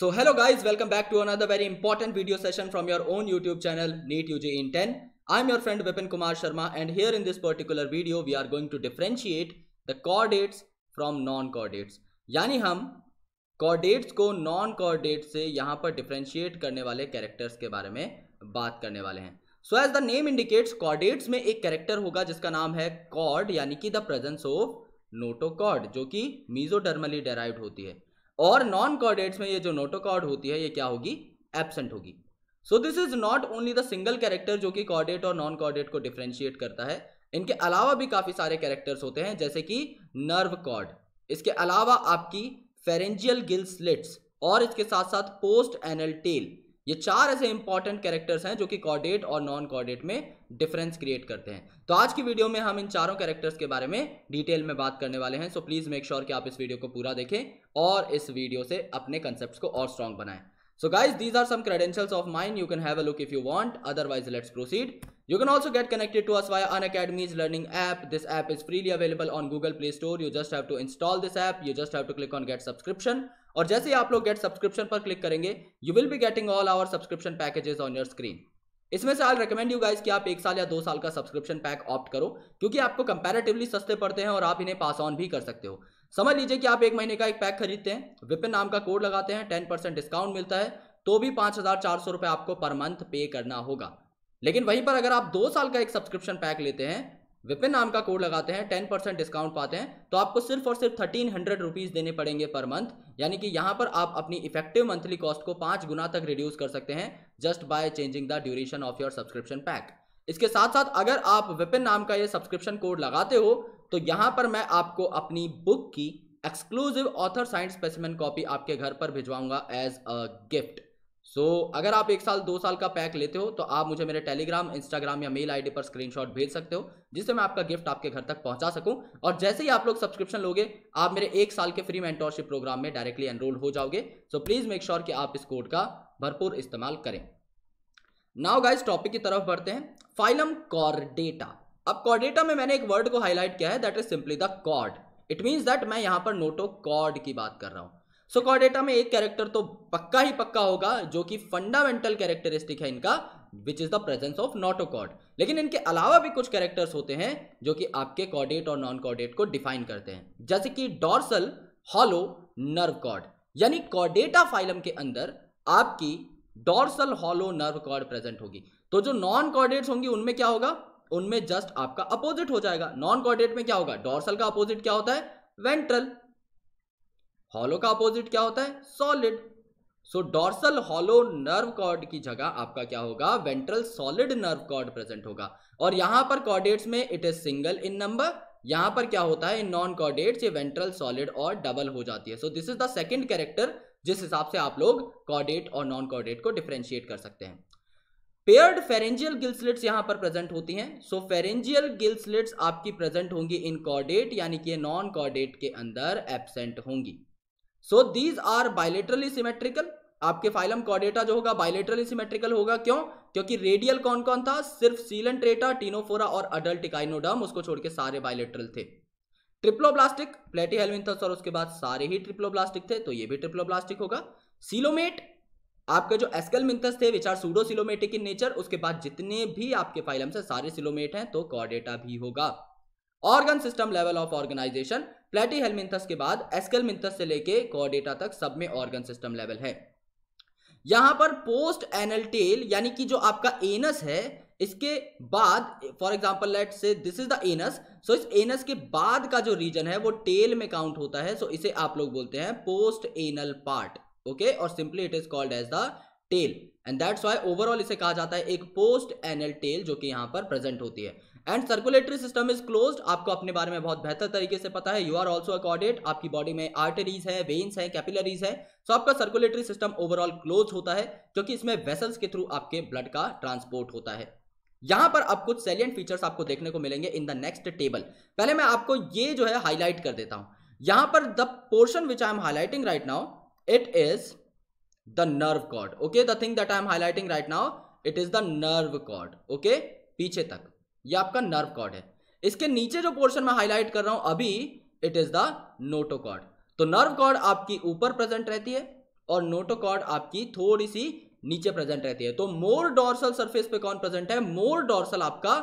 So hello guys, welcome back to another very important video session from your own YouTube channel NEET UG in 10. I'm your friend Vipin Kumar Sharma, and here in this particular video we are going to differentiate the chordates from non-chordates. यानी हम chordates को non-chordates से यहाँ पर differentiate करने वाले characters के बारे में बात करने वाले हैं. So as the name indicates, chordates में एक character होगा जिसका नाम है chord, यानी कि the presence of notochord जो कि mesodermally derived होती है, और non-chordates में ये जो notochord होती है ये क्या होगी, absent होगी. So this is not only the single character जो कि chordate और non-chordate को differentiate करता है, इनके अलावा भी काफ़ी सारे characters होते हैं जैसे कि nerve chord, इसके अलावा आपकी pharyngeal gill slits और इसके साथ साथ post anal tail. ये चार ऐसे इंपॉर्टेंट कैरेक्टर्स हैं जो कि कॉर्डेट और नॉन कॉर्डेट में डिफरेंस क्रिएट करते हैं. तो आज की वीडियो में हम इन चारों कैरेक्टर्स के बारे में डिटेल में बात करने वाले हैं. सो प्लीज़ मेक श्योर कि आप इस वीडियो को पूरा देखें और इस वीडियो से अपने कंसेप्ट्स को और स्ट्रॉन्ग बनाएं. So guys, these are some credentials of mine. You can have a look if you want. Otherwise, let's proceed. You can also get connected to us via Unacademy's learning app. This app is freely available on Google Play Store. You just have to install this app. You just have to click on Get Subscription. और जैसे ही आप लोग Get Subscription पर click करेंगे, you will be getting all our subscription packages on your screen. इसमें से I'll recommend you guys कि आप 1 साल या 2 साल का subscription pack opt करो, क्योंकि आपको comparatively सस्ते पड़ते हैं और आप इन्हें pass on भी कर सकते हो. समझ लीजिए कि आप 1 महीने का एक पैक खरीदते हैं, विपिन नाम का कोड लगाते हैं, 10% डिस्काउंट मिलता है, तो भी 5400 रुपये आपको पर मंथ पे करना होगा. लेकिन वहीं पर अगर आप 2 साल का एक सब्सक्रिप्शन पैक लेते हैं, विपिन नाम का कोड लगाते हैं, 10% डिस्काउंट पाते हैं, तो आपको सिर्फ और सिर्फ 1300 रुपीज़ देने पड़ेंगे पर मंथ. यानी कि यहाँ पर आप अपनी इफेक्टिव मंथली कॉस्ट को 5 गुना तक रिड्यूस कर सकते हैं just by changing the duration of your subscription pack. इसके साथ साथ अगर आप विपिन नाम का ये सब्सक्रिप्शन कोड लगाते हो तो यहाँ पर मैं आपको अपनी बुक की exclusive author signed specimen copy आपके घर पर भिजवाऊंगा एज अ गिफ्ट. सो अगर आप 1 साल 2 साल का पैक लेते हो तो आप मुझे मेरे टेलीग्राम, इंस्टाग्राम या मेल आईडी पर स्क्रीनशॉट भेज सकते हो जिससे मैं आपका गिफ्ट आपके घर तक पहुंचा सकूं. और जैसे ही आप लोग सब्सक्रिप्शन लोगे आप मेरे 1 साल के फ्री मेंटोरशिप प्रोग्राम में डायरेक्टली एनरोल हो जाओगे. सो प्लीज़ मेक श्योर कि आप इस कोड का भरपूर इस्तेमाल करें. नाउ गाइस, टॉपिक की तरफ बढ़ते हैं. Phylum chordata. अब कॉर्डेटा में मैंने एक वर्ड को हाईलाइट किया है, that is simply the chord. It means that मैं यहाँ पर नोटोकॉर्ड की बात कर रहा हूँ. सो कॉर्डेटा में एक कैरेक्टर तो पक्का ही पक्का होगा जो कि फंडामेंटल कैरेक्टरिस्टिक है इनका, which is the presence of notochord. लेकिन इनके अलावा भी कुछ कैरेक्टर्स होते हैं जो कि आपके कॉर्डेट और नॉन कॉर्डेट को डिफाइन करते हैं, जैसे कि डॉर्सल हॉलो नर्व कॉर्ड. यानी कॉर्डेटा फाइलम के अंदर आपकी dorsal hollow nerve cord present होगी. तो जो नॉन कॉर्डेट्स होंगी उनमें क्या होगा, उनमें जस्ट आपका अपोजिट हो जाएगा. नॉन कॉर्डेट में क्या होगा, डॉर्सल का अपोजिट क्या होता है, वेंट्रल. हॉलो का अपोजिट क्या होता है, solid. So dorsal hollow nerve cord की जगह आपका क्या होगा, ventral solid nerve cord present होगा. और यहां पर कॉर्डेट्स में it is single in number, यहां पर क्या होता है, इन नॉन कॉर्डेट्स ये वेंट्रल सॉलिड और डबल हो जाती है. So this is the second character जिस हिसाब से आप लोग कॉर्डेट और नॉन कॉर्डेट को डिफ्रेंशिएट कर सकते हैं. पेयर्ड फेरेंजियल गिल स्लिट्स यहाँ पर प्रेजेंट होती हैं. सो फेरेंजियल गिल स्लिट्स आपकी प्रेजेंट होंगी इन कॉर्डेट, यानी कि नॉन कॉर्डेट के अंदर एब्सेंट होंगी. So these are bilaterally symmetrical. आपके फाइलम कॉर्डेटा जो होगा बायलेटरली सिमेट्रिकल होगा. क्यों? क्योंकि रेडियल कौन कौन था, सिर्फ सीलेंट्रेटा, टीनोफोरा और अडल्ट इकाइनोडर्म, उसको छोड़ के सारे बायलेटरल थे. ट्रिप्लोब्लास्टिक प्लेटीहेल्मिन्थस और उसके बाद सारे ही ट्रिप्लोब्लास्टिक थे, तो ये भी ट्रिप्लोब्लास्टिक होगा. सीलोमेट आपके जो एस्कलमिन्थस थे which are pseudo सिलोमेटिक in nature, उसके बाद जितने भी आपके फाइलम से सारे सिलोमेट हैं, तो कॉर्डेटा भी होगा. Organ system level of organisation, platyhelminthes के बाद एस्कलमिन्थस से लेके कॉर्डेटा तक सब में ऑर्गन सिस्टम लेवल है. यहां पर पोस्ट एनल टेल, यानी कि जो आपका एनस है इसके बाद, for example late say this is the anus. सो इस एनस के बाद का जो रीजन है वो टेल में काउंट होता है. सो इसे आप लोग बोलते हैं पोस्ट एनल पार्ट. ओके, और simply it is called as the tail and that's why overall इसे कहा जाता है एक पोस्ट एनल टेल जो कि यहाँ पर प्रेजेंट होती है. And circulatory system is closed. आपको अपने बारे में बहुत बेहतर तरीके से पता है, you are also a chordate. आपकी बॉडी में आर्टरीज है, वेन्स है, कैपिलरीज है. सो आपका सर्कुलेटरी सिस्टम ओवरऑल क्लोज होता है क्योंकि इसमें वेसल्स के थ्रू आपके ब्लड का ट्रांसपोर्ट होता है. यहाँ पर आप कुछ सेलियंट फीचर्स आपको देखने को मिलेंगे इन द नेक्स्ट टेबल. पहले मैं आपको ये जो है हाईलाइट कर देता हूँ. यहाँ पर the portion which I am highlighting right now, it is the nerve cord. Okay, the thing that I am highlighting right now, it is the nerve cord. Okay, पीछे तक ये आपका nerve cord है. इसके नीचे जो पोर्शन में highlight कर रहा हूं अभी, it is the notochord. तो nerve cord आपकी ऊपर प्रेजेंट रहती है और नोटोकॉर्ड आपकी थोड़ी सी नीचे प्रेजेंट रहती है। तो मोर डॉर्सल सरफेस पे कौन प्रेजेंट है? मोर डॉर्सल आपका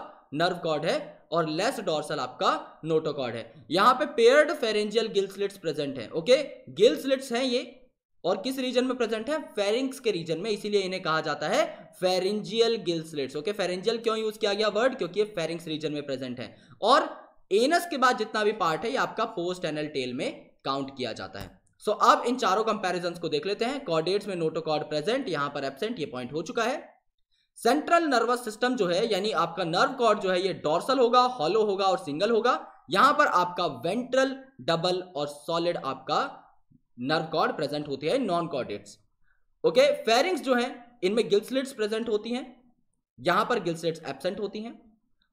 नर्व कॉर्ड है और लेस डॉर्सल आपका नोटोकॉर्ड है। यहां पे paired pharyngeal gill slits present है। ओके, गिल स्लिट्स हैं ये, और किस रीजन में प्रेजेंट है? फेरिंग्स के रीजन में, इसीलिए इन्हें कहा जाता है pharyngeal gill slits. Okay, pharyngeal क्यों यूज किया गया वर्ड? क्योंकि ये फेरिंग्स रीजन में प्रेजेंट है। और एनस के बाद जितना भी पार्ट है ये आपका पोस्ट एनल टेल में काउंट किया जाता है। सो अब इन चारों कंपैरिजन को देख लेते हैं। कॉर्डेट्स में नोटोकॉर्ड प्रेजेंट, यहां पर एब्सेंट, ये पॉइंट हो चुका है। सेंट्रल नर्वस सिस्टम जो है यानी आपका नर्व कॉर्ड जो है ये डॉर्सल होगा, हॉलो होगा और सिंगल होगा। यहां पर आपका वेंट्रल, डबल और सॉलिड आपका नर्व कॉर्ड प्रेजेंट होती है, नॉन कॉर्डेट्स। ओके, फेरिंग्स जो है इनमें गिल स्लिट्स प्रेजेंट होती हैं, यहां पर गिल स्लिट्स एब्सेंट होती हैं।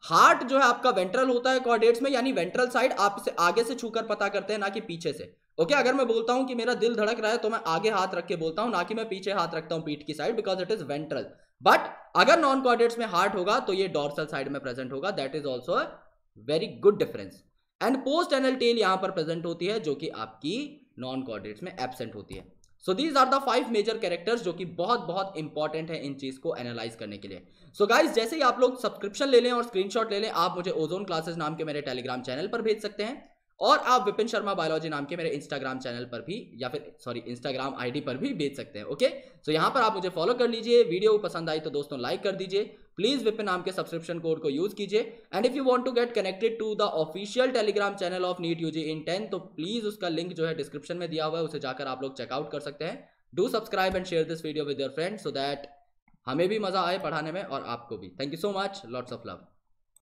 हार्ट जो है आपका वेंट्रल होता है कॉर्डेट्स में, यानी वेंट्रल साइड आप इसे आगे से छूकर पता करते हैं, ना कि पीछे से। ओके, अगर मैं बोलता हूं कि मेरा दिल धड़क रहा है तो मैं आगे हाथ रख के बोलता हूं, ना कि मैं पीछे हाथ रखता हूं पीठ की side, because it is ventral. But अगर नॉन कॉर्डेट्स में हार्ट होगा तो ये डॉर्सल साइड में प्रेजेंट होगा। That is also a very good difference. And post anal tail यहां पर प्रेजेंट होती है जो कि आपकी नॉन कॉर्डेट्स में एब्सेंट होती है। So these are the 5 major characters जो कि बहुत बहुत इंपॉर्टेंट है इन चीज को एनालाइज करने के लिए। सो गाइज, जैसे ही आप लोग सब्सक्रिप्शन ले लें और स्क्रीनशॉट ले लें, आप मुझे ओजोन क्लासेस नाम के मेरे टेलीग्राम चैनल पर भेज सकते हैं, और आप विपिन शर्मा बायोलॉजी नाम के मेरे इंस्टाग्राम चैनल पर भी, या फिर इंस्टाग्राम आईडी पर भी भेज सकते हैं। ओके, सो यहाँ पर आप मुझे फॉलो कर लीजिए। वीडियो पसंद आई तो दोस्तों लाइक कर दीजिए। प्लीज़ विपिन नाम के सब्सक्रिप्शन कोड को यूज़ कीजिए। And if you want to get connected to the official Telegram channel of NEET UG in 10, तो प्लीज़ उसका लिंक जो है डिस्क्रिप्शन में दिया हुआ है, उसे जाकर आप लोग चेकआउट कर सकते हैं। Do subscribe and share this video with your friends so that हमें भी मज़ा आए पढ़ाने में और आपको भी। Thank you so much, lots of love.